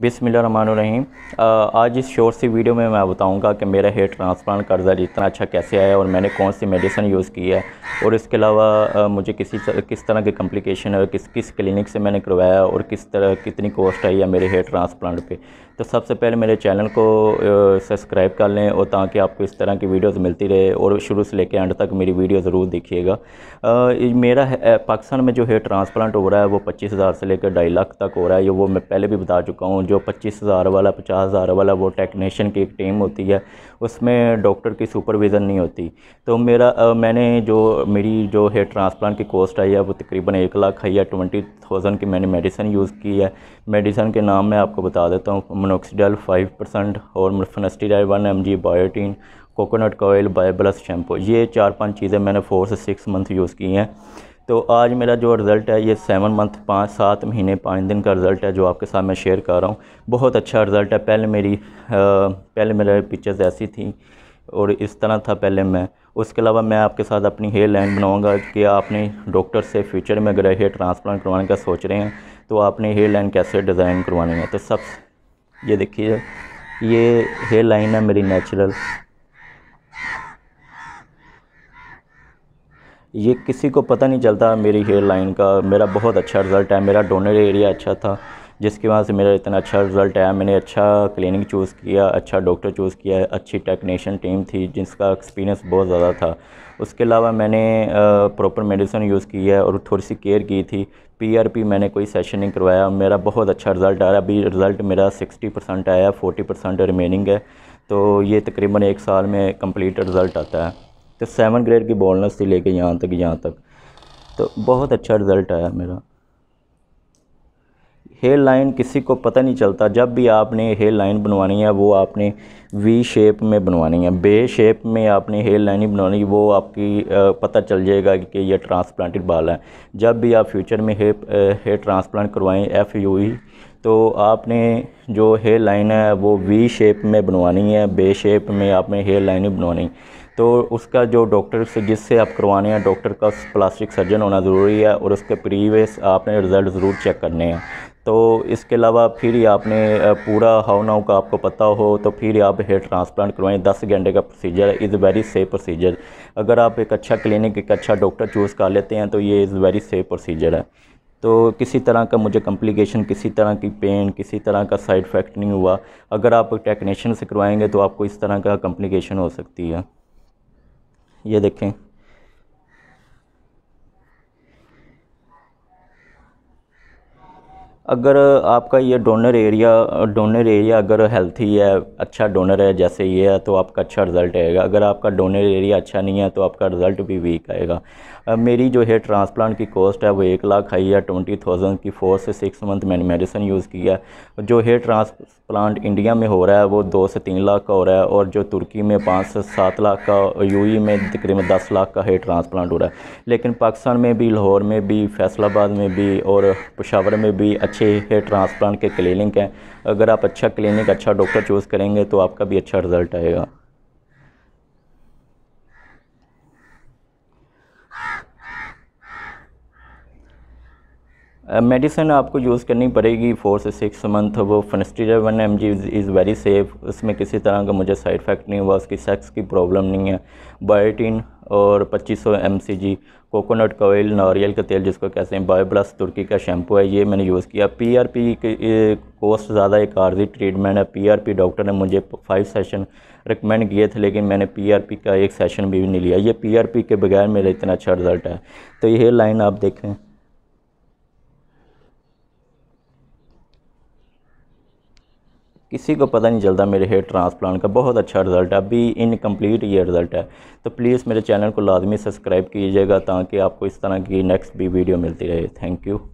बिस्मिल्लाहिर्रहमानिर्रहीम। आज इस शॉर्ट सी वीडियो में मैं बताऊंगा कि मेरा हेयर ट्रांसप्लांट कर्जा इतना अच्छा कैसे आया और मैंने कौन सी मेडिसिन यूज़ की है और इसके अलावा मुझे किस तरह की कम्प्लिकेशन है, किस क्लिनिक से मैंने करवाया और किस तरह कितनी कॉस्ट आई है मेरे हेयर ट्रांसप्लांट पे। तो सबसे पहले मेरे चैनल को सब्सक्राइब कर लें और ताकि आपको इस तरह की वीडियोस मिलती रहे और शुरू से लेकर एंड तक मेरी वीडियो ज़रूर देखिएगा। मेरा पाकिस्तान में जो हेयर ट्रांसप्लांट हो रहा है वो 25,000 से लेकर 2.5 लाख तक हो रहा है। वो मैं पहले भी बता चुका हूँ। जो 25,000 वाला 50,000 वाला वो टेक्नीशियन की एक टीम होती है, उसमें डॉक्टर की सुपरविज़न नहीं होती। तो मेरी जो हेयर ट्रांसप्लांट की कॉस्ट आई है वो तकरीबन 1 लाख आई है। 20,000 की मैंने मेडिसिन यूज़ की है। मेडिसिन के नाम मैं आपको बता देता हूँ। मिनोक्सिडिल 5% और finasteride 1 mg, biotin, coconut oil, bio ब्लस शैम्पू, ये 4-5 चीज़ें मैंने 4 से 6 मंथ यूज़ की हैं। तो आज मेरा जो रिज़ल्ट है ये 7 मंथ 5-7 महीने 5 दिन का रिज़ल्ट है जो आपके साथ मैं शेयर कर रहा हूँ। बहुत अच्छा रिज़ल्ट है। पहले मेरे पिक्चर्स ऐसी थी और इस तरह था पहले मैं। उसके अलावा मैं आपके साथ अपनी हेयर लाइन बनाऊँगा कि आपने डॉक्टर से फ्यूचर में अगर हेयर ट्रांसप्लांट करवाने का सोच रहे हैं तो आपने हेयर लाइन कैसे डिज़ाइन करवानी है। तो सब ये देखिए, ये हेयर लाइन है मेरी नेचुरल। ये किसी को पता नहीं चलता मेरी हेयर लाइन का। मेरा बहुत अच्छा रिज़ल्ट है। मेरा डोनर एरिया अच्छा था जिसकी वजह से मेरा इतना अच्छा रिज़ल्ट आया। मैंने अच्छा क्लिनिक चूज़ किया, अच्छा डॉक्टर चूज़ किया, अच्छी टेक्नीशियन टीम थी जिसका एक्सपीरियंस बहुत ज़्यादा था। उसके अलावा मैंने प्रॉपर मेडिसिन यूज़ की है और थोड़ी सी केयर की थी। पीआरपी मैंने कोई सेशन नहीं करवाया। मेरा बहुत अच्छा रिज़ल्ट आ रहा है। अभी रिज़ल्ट मेरा 60% आया, 40% रिमेनिंग है। तो ये तकरीबन 1 साल में कम्प्लीट रिज़ल्ट आता है। तो 7 ग्रेड की बॉल्डनेस से लेके यहाँ तक तो बहुत अच्छा रिज़ल्ट आया मेरा। हेयर लाइन किसी को पता नहीं चलता। जब भी आपने हेयर लाइन बनवानी है वो आपने वी शेप में बनवानी है, बे शेप में आपने हेयर लाइन ही बनवानी है। वो आपकी पता चल जाएगा कि ये ट्रांसप्लांटेड बाल है। जब भी आप फ्यूचर में हेयर ट्रांसप्लांट करवाएं FUE तो आपने जो हेयर लाइन है वो वी शेप में बनवानी है, बे शेप में आपने हेयर लाइन ही बनवानी। तो उसका जो डॉक्टर से जिससे आप करवाने हैं डॉक्टर का प्लास्टिक सर्जन होना ज़रूरी है और उसके प्रीवियस आपने रिज़ल्ट ज़रूर चेक करने हैं। तो इसके अलावा फिर ही आपने पूरा हाउ नाउ का आपको पता हो तो फिर ही आप हेयर ट्रांसप्लांट करवाएं। 10 घंटे का प्रोसीजर है। Is very safe procedure. अगर आप एक अच्छा क्लिनिक, एक अच्छा डॉक्टर चूज़ कर लेते हैं तो ये इज़ वेरी सेफ प्रोसीजर है। तो किसी तरह का मुझे कम्प्लिकेशन, किसी तरह की पेन, किसी तरह का साइड इफ़ेक्ट नहीं हुआ। अगर आप टेक्नीशियन से करवाएंगे तो आपको इस तरह का कम्प्लिकेशन हो सकती है। ये देखें, अगर आपका ये डोनर एरिया अगर हेल्थी है, अच्छा डोनर है जैसे ये है तो आपका अच्छा रिज़ल्ट आएगा। अगर आपका डोनर एरिया अच्छा नहीं है तो आपका रिज़ल्ट भी वीक आएगा। मेरी जो हेयर ट्रांसप्लांट की कॉस्ट है वो 1 लाख आई है। 20,000 की 4 से 6 मंथ मैंने मेडिसिन यूज़ किया है। जो हेयर ट्रांसप्लांट इंडिया में हो रहा है वो 2 से 3 लाख का हो रहा है और जो तुर्की में 5 से 7 लाख का, UAE में तकरीबन 10 लाख का हेयर ट्रांसप्लांट हो रहा है। लेकिन पाकिस्तान में भी, लाहौर में भी, फैसलाबाद में भी और पेशावर में भी अच्छे हेयर ट्रांसप्लांट के क्लिनिक हैं। अगर आप अच्छा क्लिनिक, अच्छा डॉक्टर चूज़ करेंगे तो आपका भी अच्छा रिज़ल्ट आएगा। मेडिसिन आपको यूज़ करनी पड़ेगी 4 से 6 मंथ। वो finasteride 1 mg is very safe. उसमें किसी तरह का मुझे साइड इफ़ेक्ट नहीं हुआ। उसकी सेक्स की प्रॉब्लम नहीं है। बायोटिन और 2500 mcg, कोकोनट कोयल, नारियल का तेल जिसको कहते हैं, बायो ब्लस तुर्की का शैम्पू है, ये मैंने यूज़ किया। PRP के कोस्ट ज़्यादा, एक आरजी ट्रीटमेंट है। PRP डॉक्टर ने मुझे 5 सेशन रिकमेंड किए थे लेकिन मैंने PRP का एक सेशन भी नहीं लिया। ये PRP के बगैर मेरा इतना अच्छा रिज़ल्ट है। तो ये लाइन आप देखें, किसी को पता नहीं चलता मेरे हेयर ट्रांसप्लांट का। बहुत अच्छा रिज़ल्ट है। अभी इनकम्प्लीट ये रिज़ल्ट है। तो प्लीज़ मेरे चैनल को लाजमी सब्सक्राइब कीजिएगा ताकि आपको इस तरह की नेक्स्ट भी वीडियो मिलती रहे। Thank you.